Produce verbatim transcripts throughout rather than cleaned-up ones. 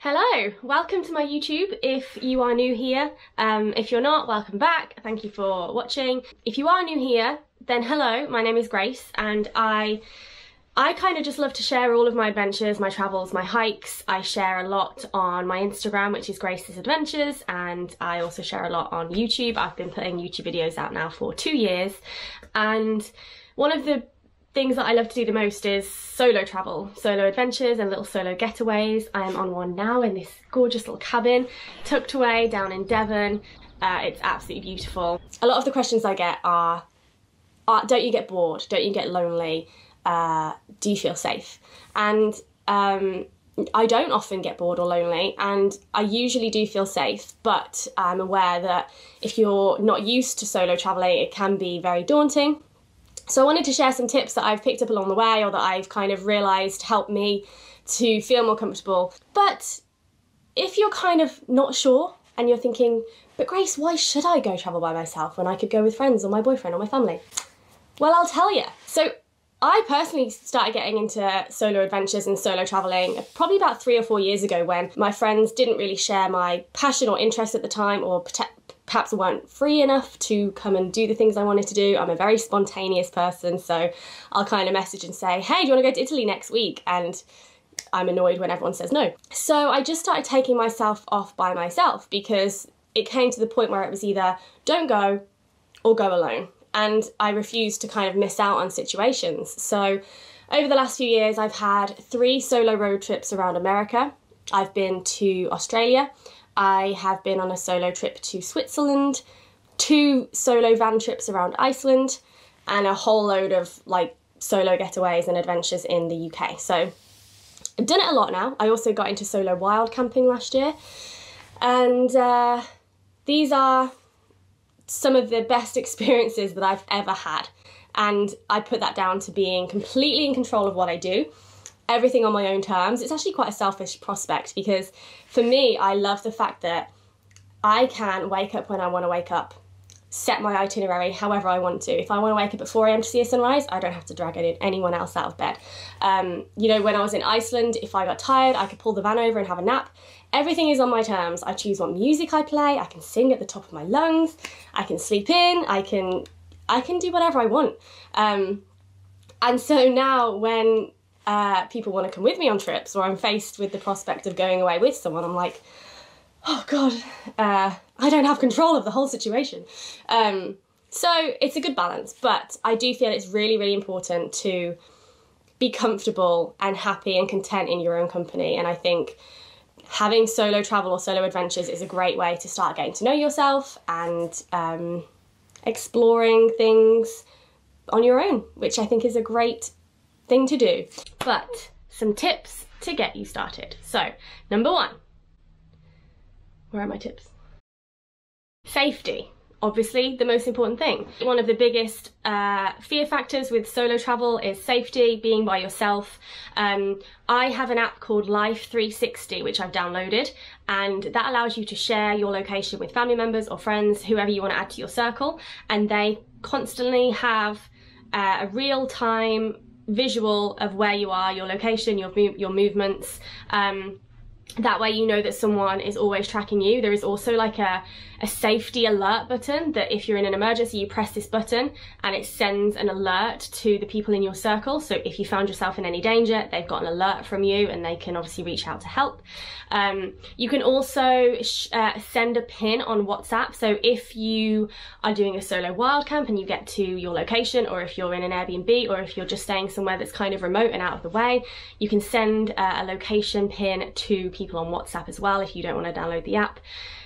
Hello, welcome to my YouTube if you are new here. Um, if you're not, welcome back. Thank you for watching. If you are new here, then hello, my name is Grace and I I kind of just love to share all of my adventures, my travels, my hikes. I share a lot on my Instagram, which is Graces Adventures, and I also share a lot on YouTube. I've been putting YouTube videos out now for two years and one of the things that I love to do the most is solo travel, solo adventures and little solo getaways. I am on one now in this gorgeous little cabin tucked away down in Devon. Uh, it's absolutely beautiful. A lot of the questions I get are, are don't you get bored? Don't you get lonely? Uh, do you feel safe? And um, I don't often get bored or lonely and I usually do feel safe, but I'm aware that if you're not used to solo traveling, it can be very daunting. So I wanted to share some tips that I've picked up along the way or that I've kind of realised helped me to feel more comfortable. But if you're kind of not sure and you're thinking, but Grace, why should I go travel by myself when I could go with friends or my boyfriend or my family? Well, I'll tell you. So I personally started getting into solo adventures and solo travelling probably about three or four years ago when my friends didn't really share my passion or interest at the time, or protect perhaps weren't free enough to come and do the things I wanted to do. I'm a very spontaneous person, so I'll kind of message and say, hey, do you want to go to Italy next week? And I'm annoyed when everyone says no. So I just started taking myself off by myself because it came to the point where it was either don't go or go alone. And I refused to kind of miss out on situations. So over the last few years, I've had three solo road trips around America. I've been to Australia, I have been on a solo trip to Switzerland, two solo van trips around Iceland, and a whole load of like solo getaways and adventures in the U K. So I've done it a lot now. I also got into solo wild camping last year. And uh, these are some of the best experiences that I've ever had. And I put that down to being completely in control of what I do. Everything on my own terms. It's actually quite a selfish prospect because for me, I love the fact that I can wake up when I want to wake up, set my itinerary however I want to. If I want to wake up at four A M to see a sunrise, I don't have to drag anyone else out of bed. Um, you know, when I was in Iceland, if I got tired, I could pull the van over and have a nap. Everything is on my terms. I choose what music I play, I can sing at the top of my lungs, I can sleep in, I can, I can do whatever I want. Um, and so now when Uh, people want to come with me on trips or I'm faced with the prospect of going away with someone, I'm like, oh God, uh, I don't have control of the whole situation. Um, so it's a good balance, but I do feel it's really, really important to be comfortable and happy and content in your own company. And I think having solo travel or solo adventures is a great way to start getting to know yourself and um, exploring things on your own, which I think is a great thing to do. But some tips to get you started. So number one, where are my tips? Safety, obviously the most important thing. One of the biggest uh, fear factors with solo travel is safety, being by yourself. Um, I have an app called Life three sixty, which I've downloaded, and that allows you to share your location with family members or friends, whoever you want to add to your circle, and they constantly have uh, a real-time visual of where you are, your location, your move, your movements. Um, that way you know that someone is always tracking you. There is also like a, a safety alert button that if you're in an emergency, you press this button and it sends an alert to the people in your circle. So if you found yourself in any danger, they've got an alert from you and they can obviously reach out to help. Um, you can also sh uh, send a pin on WhatsApp. So if you are doing a solo wild camp and you get to your location, or if you're in an Airbnb, or if you're just staying somewhere that's kind of remote and out of the way, you can send uh, a location pin to people on WhatsApp as well if you don't want to download the app.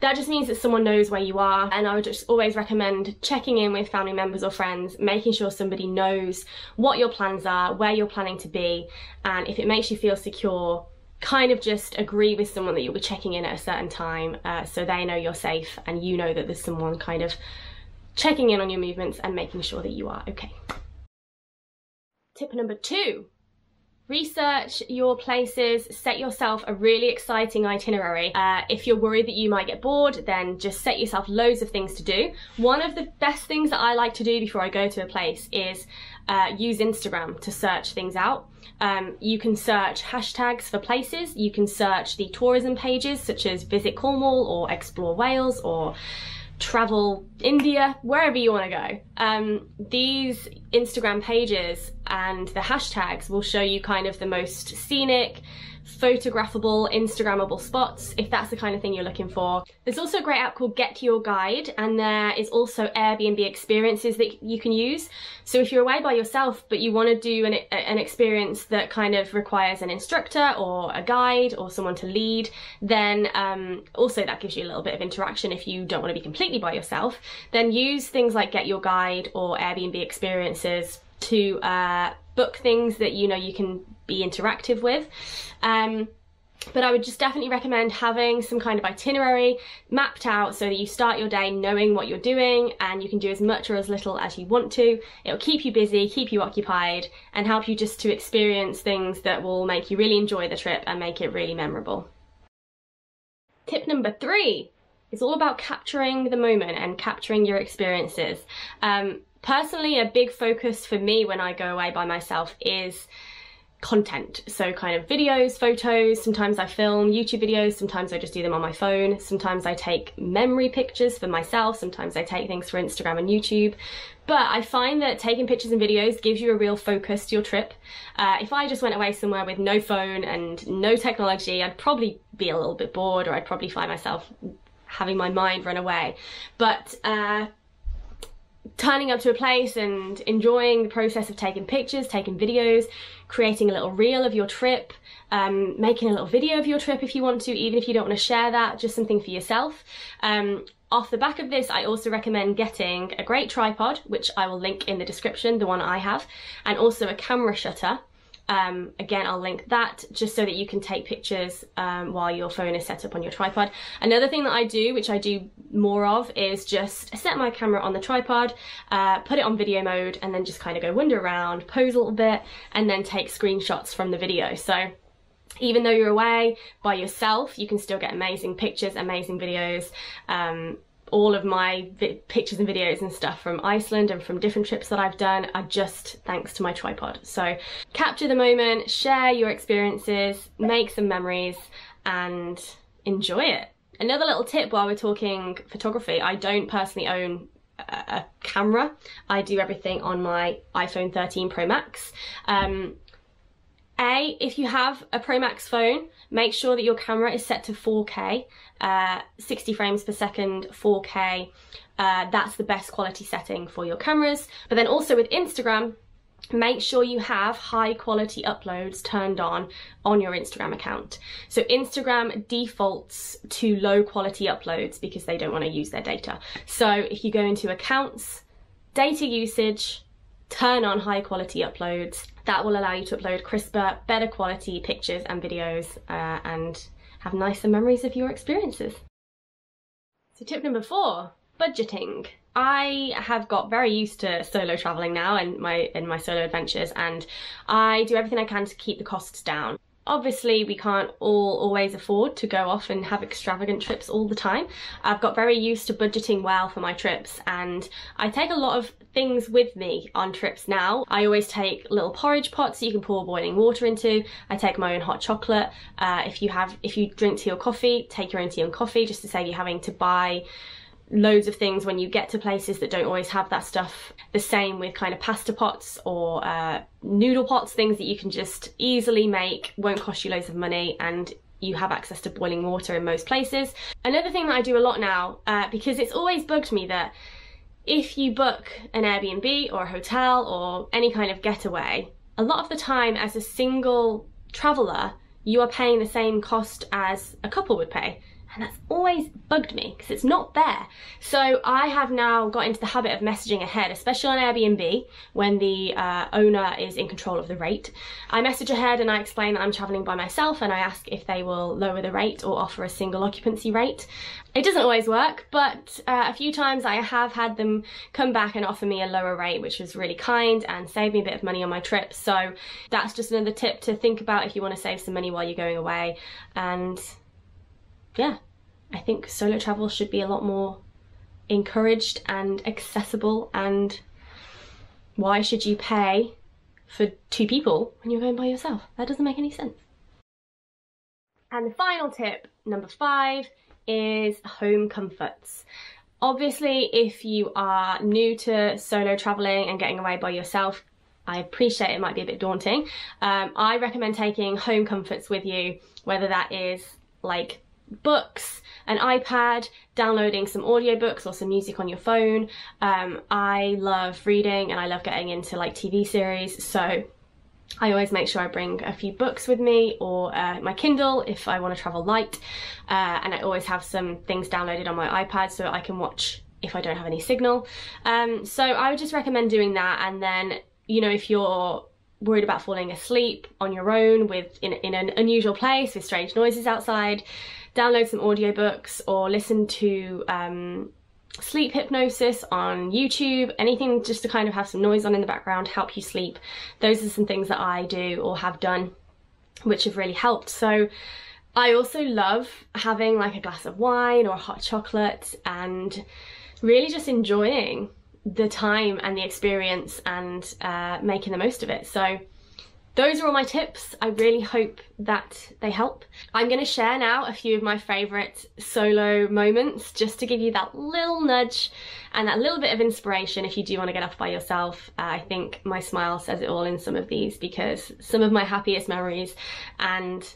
That just means that someone knows where you are, and I would just always recommend checking in with family members or friends, making sure somebody knows what your plans are, where you're planning to be, and if it makes you feel secure, kind of just agree with someone that you'll be checking in at a certain time uh, so they know you're safe and you know that there's someone kind of checking in on your movements and making sure that you are okay. Tip number two. Research your places, set yourself a really exciting itinerary. Uh, if you're worried that you might get bored, then just set yourself loads of things to do. One of the best things that I like to do before I go to a place is uh, use Instagram to search things out. Um, you can search hashtags for places, you can search the tourism pages such as Visit Cornwall or Explore Wales or Travel India, wherever you want to go. Um, these Instagram pages and the hashtags will show you kind of the most scenic, photographable, Instagrammable spots, if that's the kind of thing you're looking for. There's also a great app called Get Your Guide, and there is also Airbnb experiences that you can use. So if you're away by yourself but you want to do an, an experience that kind of requires an instructor or a guide or someone to lead, then um, also that gives you a little bit of interaction. If you don't want to be completely by yourself, then use things like Get Your Guide or Airbnb experiences to uh, book things that you know you can be interactive with. Um, but I would just definitely recommend having some kind of itinerary mapped out so that you start your day knowing what you're doing, and you can do as much or as little as you want to. It'll keep you busy, keep you occupied, and help you just to experience things that will make you really enjoy the trip and make it really memorable. Tip number three is all about capturing the moment and capturing your experiences. Um, personally, a big focus for me when I go away by myself is content. So kind of videos, photos, sometimes I film YouTube videos, sometimes I just do them on my phone, sometimes I take memory pictures for myself, sometimes I take things for Instagram and YouTube. But I find that taking pictures and videos gives you a real focus to your trip. Uh, if I just went away somewhere with no phone and no technology, I'd probably be a little bit bored, or I'd probably find myself having my mind run away. But uh, turning up to a place and enjoying the process of taking pictures, taking videos, creating a little reel of your trip, um, making a little video of your trip if you want to, even if you don't want to share that, just something for yourself. Um, off the back of this, I also recommend getting a great tripod, which I will link in the description, the one I have, and also a camera shutter. Um, again, I'll link that just so that you can take pictures um, while your phone is set up on your tripod. Another thing that I do, which I do more of, is just set my camera on the tripod, uh, put it on video mode, and then just kind of go wander around, pose a little bit, and then take screenshots from the video. So even though you're away by yourself, you can still get amazing pictures, amazing videos. Um, all of my pictures and videos and stuff from Iceland and from different trips that I've done are just thanks to my tripod. So capture the moment, share your experiences, make some memories, and enjoy it. Another little tip while we're talking photography, I don't personally own a camera. I do everything on my iPhone thirteen Pro Max. Um, A, if you have a Pro Max phone, make sure that your camera is set to four K, uh, sixty frames per second, four K. Uh, that's the best quality setting for your cameras. But then also with Instagram, make sure you have high quality uploads turned on on your Instagram account. So Instagram defaults to low quality uploads because they don't want to use their data. So if you go into accounts, data usage, turn on high quality uploads. That will allow you to upload crisper, better quality pictures and videos uh, and have nicer memories of your experiences. So tip number four, budgeting. I have got very used to solo traveling now and my in my solo adventures, and I do everything I can to keep the costs down. Obviously, we can't all always afford to go off and have extravagant trips all the time. I've got very used to budgeting well for my trips, and I take a lot of things with me on trips now. I always take little porridge pots that you can pour boiling water into. I take my own hot chocolate. Uh, if you have, if you drink tea or coffee, take your own tea and coffee, just to save you having to buy loads of things when you get to places that don't always have that stuff. The same with kind of pasta pots or uh, noodle pots, things that you can just easily make, won't cost you loads of money, and you have access to boiling water in most places. Another thing that I do a lot now, uh, because it's always bugged me that if you book an Airbnb or a hotel or any kind of getaway, a lot of the time as a single traveller, you are paying the same cost as a couple would pay. And that's always bugged me because it's not there. So I have now got into the habit of messaging ahead, especially on Airbnb when the uh, owner is in control of the rate. I message ahead and I explain that I'm traveling by myself, and I ask if they will lower the rate or offer a single occupancy rate. It doesn't always work, but uh, a few times I have had them come back and offer me a lower rate, which was really kind and saved me a bit of money on my trip. So that's just another tip to think about if you want to save some money while you're going away. And yeah, I think solo travel should be a lot more encouraged and accessible, and why should you pay for two people when you're going by yourself. That doesn't make any sense. And the final tip, number five, is home comforts. Obviously, if you are new to solo traveling and getting away by yourself, I appreciate it might be a bit daunting. Um, I recommend taking home comforts with you, whether that is like books, an iPad, downloading some audiobooks or some music on your phone. Um, I love reading and I love getting into like T V series, so I always make sure I bring a few books with me, or uh, my Kindle if I want to travel light, uh, and I always have some things downloaded on my iPad so I can watch if I don't have any signal. Um, so I would just recommend doing that, and then, you know, if you're worried about falling asleep on your own with in, in an unusual place with strange noises outside, download some audiobooks or listen to um, sleep hypnosis on YouTube, anything just to kind of have some noise on in the background, help you sleep. Those are some things that I do or have done which have really helped. So I also love having like a glass of wine or a hot chocolate and really just enjoying the time and the experience and uh, making the most of it. So those are all my tips. I really hope that they help. I'm going to share now a few of my favourite solo moments just to give you that little nudge and that little bit of inspiration if you do want to get off by yourself. Uh, I think my smile says it all in some of these, because some of my happiest memories, and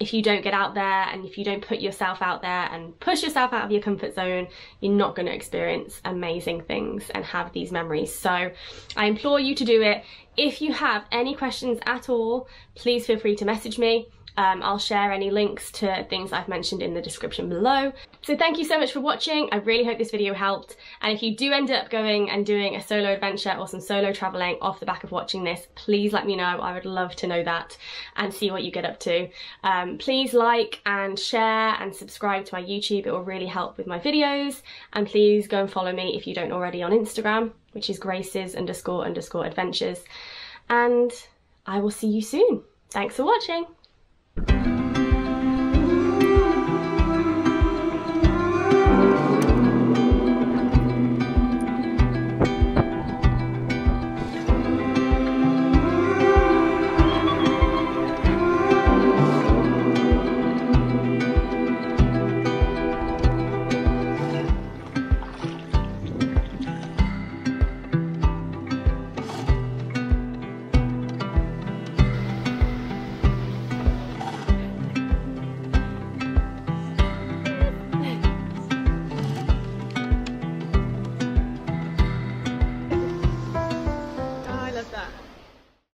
if you don't get out there and if you don't put yourself out there and push yourself out of your comfort zone, you're not going to experience amazing things and have these memories. So I implore you to do it. If you have any questions at all, please feel free to message me. Um, I'll share any links to things I've mentioned in the description below. So thank you so much for watching. I really hope this video helped. And if you do end up going and doing a solo adventure or some solo traveling off the back of watching this, please let me know. I would love to know that and see what you get up to. Um, please like and share and subscribe to my YouTube. It will really help with my videos. And please go and follow me if you don't already on Instagram, which is Graces underscore underscore adventures. And I will see you soon. Thanks for watching. Thank you.